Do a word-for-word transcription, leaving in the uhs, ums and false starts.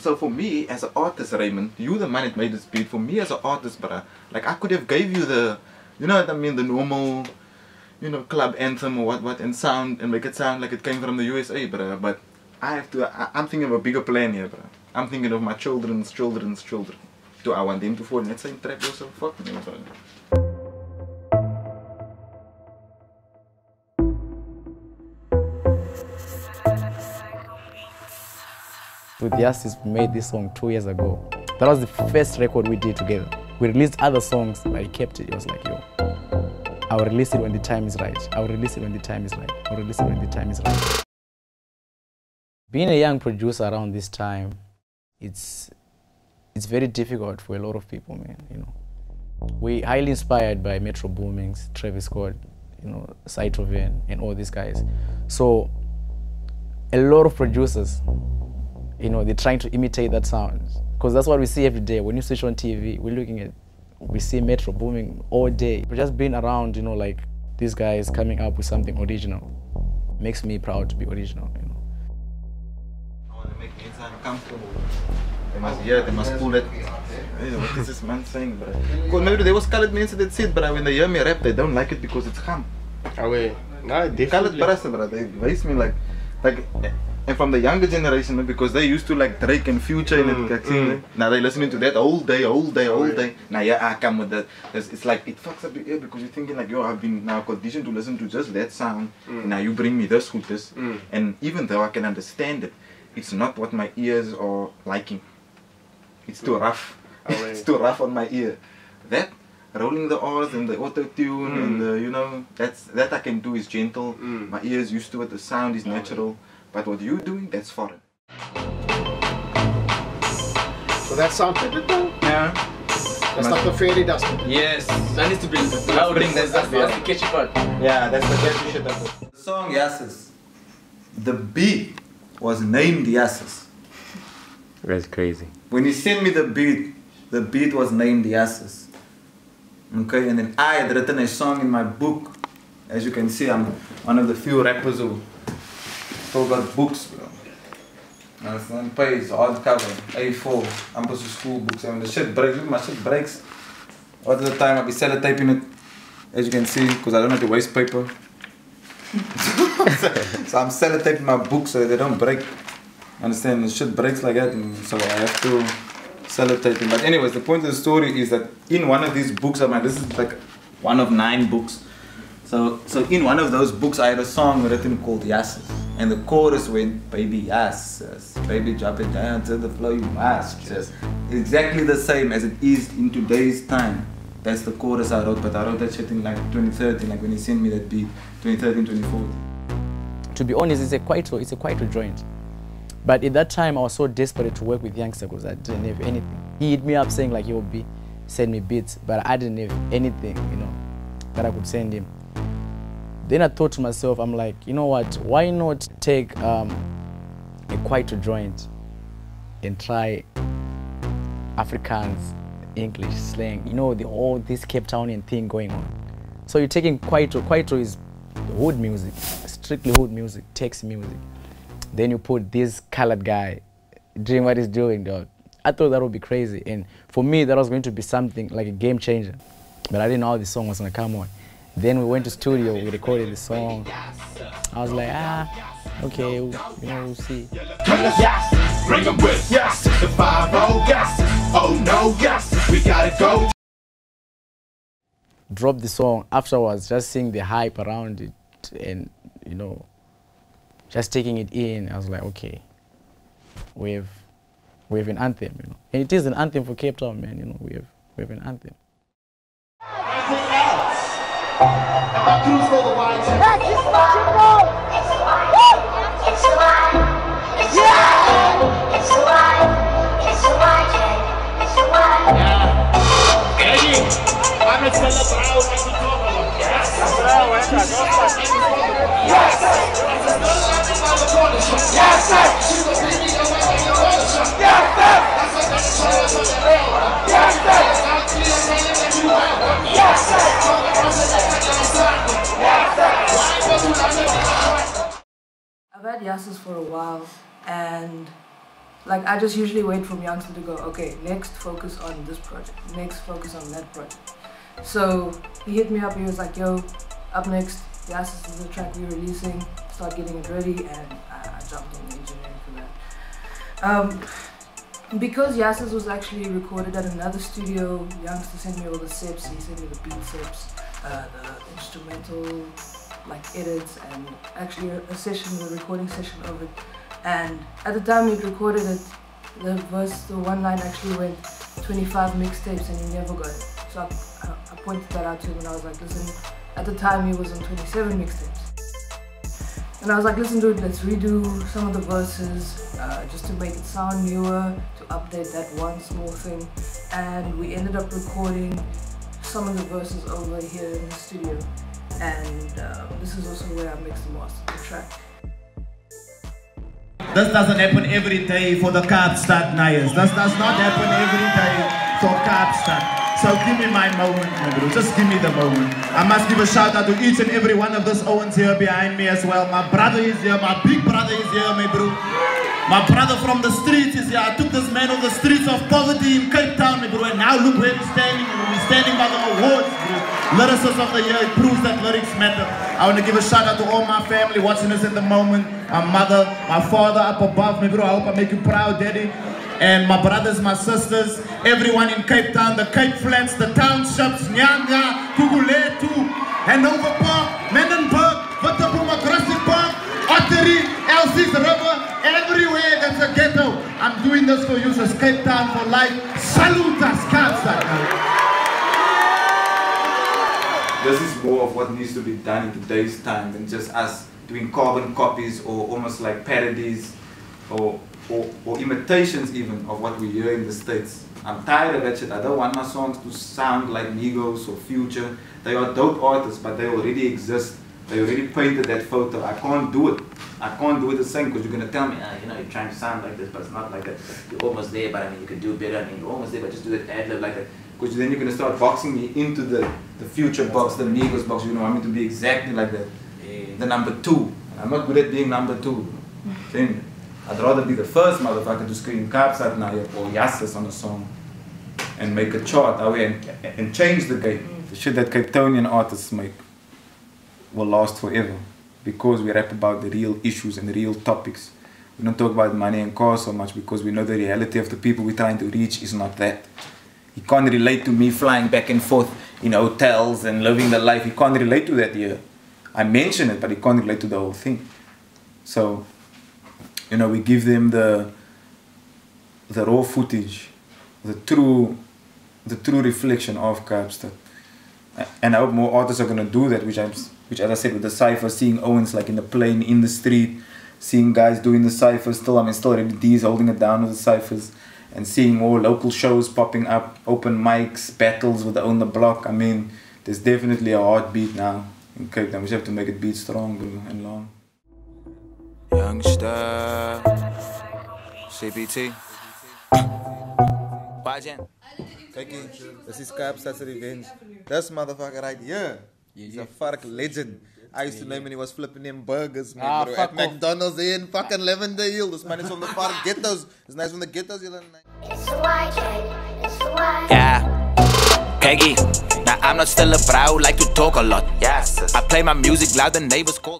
So for me as an artist, Raymond, you the man that made this beat. For me as an artist, bruh, like I could have gave you the, you know what I mean, the normal, you know, club anthem or what what and sound and make it sound like it came from the U S A, bruh. But I have to, I, I'm thinking of a bigger plan here, bruh. I'm thinking of my children's children's children. Do I want them to fall in that same trap yourself? Fuck me, bruh. With Yasis, we made this song two years ago. That was the first record we did together. We released other songs, but I kept it. It was like, yo, I'll release it when the time is right. I'll release it when the time is right. I'll release it when the time is right. Being a young producer around this time, it's, it's very difficult for a lot of people, man, you know. We're highly inspired by Metro Boomin, Travis Scott, you know, Cytrovin, and all these guys. So, a lot of producers, you know, they're trying to imitate that sound. Because that's what we see every day. When you switch on T V, we're looking at, we see Metro Boomin all day. But just being around, you know, like these guys coming up with something original makes me proud to be original, you know. I want to make it sound comfortable. They must hear, they must pull it. What is this man saying, bro? Because maybe there was colored men that said, but when they hear me rap, they don't like it because it's ham. Oh, wait. No, definitely. Colored person, bro, they raise me like, like, and from the younger generation, because they used to like Drake and Future mm, and like, mm. now they're listening to that all day, all day, all yeah. day. Now yeah, I come with that. It's, it's like, it fucks up your ear because you're thinking like, yo, I've been now conditioned to listen to just that sound. Mm. Now you bring me this with this. Mm. And even though I can understand it, it's not what my ears are liking. It's too mm. rough. Oh, yeah. It's too rough on my ear. That, rolling the R's and the auto-tune mm. and the, you know, that's, that I can do is gentle. Mm. My ear's used to it, the sound is natural. Yeah. But what you're doing, that's foreign. So that sound, yeah. That's not the fairy dust. Yes, that needs to be louder. That's, that's, that's the catchy part. Yeah, that's the catchy shit. The song Yasis, the beat was named Yasis. That's crazy. When he sent me the beat, the beat was named Yasis. Okay, and then I had written a song in my book. As you can see, I'm one of the few rappers who still got books, bro. Understand? Pays, hardcover, A four. I'm supposed to school books. I mean, the shit breaks. Look, my shit breaks. All the time I'll be sellotaping it, as you can see, because I don't have to waste paper. So I'm sellotaping my books so that they don't break. Understand? The shit breaks like that, and so I have to sellotape them. But anyways, the point of the story is that in one of these books, I mean, this is like one of nine books. So, so in one of those books, I had a song written called Yasis. And the chorus went, baby Yasis, baby drop it down to the floor, you must just. Exactly the same as it is in today's time. That's the chorus I wrote, but I wrote that shit in like twenty thirteen, like when he sent me that beat, twenty thirteen, twenty fourteen. To be honest, it's a Kwaito, it's a Kwaito joint. But at that time, I was so desperate to work with Youngsta because I didn't have anything. He hit me up saying like, yo, B, send me beats, but I didn't have anything, you know, that I could send him. Then I thought to myself, I'm like, you know what, why not take um, a Kwaito joint and try Afrikaans, English, slang, you know, the, all this Cape Townian thing going on. So you're taking Kwaito, Kwaito is hood music, strictly hood music, text music. Then you put this colored guy doing what he's doing, dog. I thought that would be crazy. And for me, that was going to be something like a game changer. But I didn't know how this song was gonna come on. Then we went to studio, we recorded the song. I was like, ah, okay, you know, we'll see. Bring 'em with Yasis, the five oh Yasis. Oh no, Yasis, we gotta go. Dropped the song afterwards, just seeing the hype around it and, you know, just taking it in. I was like, okay, we have, we have an anthem, you know. And it is an anthem for Cape Town, man, you know, we have, we have an anthem. And my crews go the wide channel. That's just what you know. It's wide. It's wide. It's wide. It's wide. It's wide. It's wide. Yeah. Peggy, I'm going to tell us how we can talk about it. Yes. That's what I want. That's what I want. Yes, sir. That's what I want. Yes, sir. She's a baby. That's what I want. Yes, sir. That's what I want. Yes, sir. I've had Yasis for a while, and Like, I just usually wait for Youngsta to go, okay, next focus on this project, next focus on that project. So he hit me up, he was like, yo, up next, Yasis is the track we're releasing, start getting it ready, and I, I jumped on the engineering for that. Um, because Yasis was actually recorded at another studio, Youngsta sent me all the steps, he sent me the beat steps, uh, the instrumental like edits, and actually a, a session, a recording session of it. And at the time he recorded it, the verse, the one line actually went twenty-five mixtapes and he never got it. So I, I, I pointed that out to him and I was like, listen, at the time he was on twenty-seven mixtapes. And I was like, listen dude, let's redo some of the verses uh, just to make it sound newer, to update that one small thing. And we ended up recording some of the verses over here in the studio. And uh, this is also where I mixed and mastered the track. This doesn't happen every day for the Kaapstad Nyers. This does not happen every day for Kaapstad. So give me my moment, my bro. Just give me the moment. I must give a shout out to each and every one of those Owens here behind me as well. My brother is here, my big brother is here, my bro. My brother from the streets is here. I took this man on the streets of poverty in Cape Town, my bro. And now look where we're standing. We're standing by the awards, bro. Lyricist of the year, it proves that lyrics matter. I want to give a shout out to all my family watching us in the moment. My mother, my father up above me, bro. I hope I make you proud, daddy. And my brothers, my sisters, everyone in Cape Town, the Cape Flats, the townships, Nyanga, Gugulethu, Hanover Park, Grassi Park, Ottery, Elsie's River, everywhere that's a ghetto. I'm doing this for you, so Cape Town for life. Salutas, Kaapstad. This is more of what needs to be done in today's time than just us doing carbon copies or almost like parodies or, or, or imitations even of what we hear in the States. I'm tired of that shit. I don't want my songs to sound like Migos or Future. They are dope artists, but they already exist. They already painted that photo. I can't do it. I can't do it the same because you're going to tell me, ah, you know, you're trying to sound like this, but it's not like that. You're almost there, but I mean, you can do better. I mean, you're almost there, but just do that ad-lib like that. Because then you're going to start boxing me into the, the Future box, the Migos box. You know, I mean to be exactly like that. Yeah. The number two. I'm not good at being number two. Then I'd rather be the first motherfucker to scream Kaapstad Naya or Yasis on a song and make a chart and, and change the game. The shit that Cape Townian artists make will last forever because we rap about the real issues and the real topics. We don't talk about money and cars so much because we know the reality of the people we're trying to reach is not that. He can't relate to me flying back and forth in hotels and living the life. He can't relate to that here. I mention it, but he can't relate to the whole thing. So, you know, we give them the the raw footage, the true, the true reflection of Kaapstad. And I hope more artists are going to do that, which I'm, which as I said with the cypher, seeing Owens like in the plane, in the street, seeing guys doing the cyphers still. I mean, still D's holding it down with the cyphers. And seeing more local shows popping up, open mics, battles with the on the block. I mean, there's definitely a heartbeat now in Cape Town. We just have to make it beat strong and long. Youngsta, C P T. Peggy, this is Kaapstad's Revenge. This motherfucker right here, he's a fuck legend. I used to know him when he was flipping him burgers, man, ah, bro. At McDonald's off. In fucking Lavender Hill. This man is from the far ghettos. It's nice from the ghettos. You know? It's Y K. It's Y K. Yeah. Peggy. Now I'm not still a bro. Like to talk a lot. Yes. I play my music loud and neighbors call.